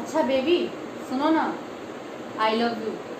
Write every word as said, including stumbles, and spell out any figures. अच्छा बेबी सुनो ना, आई लव यू।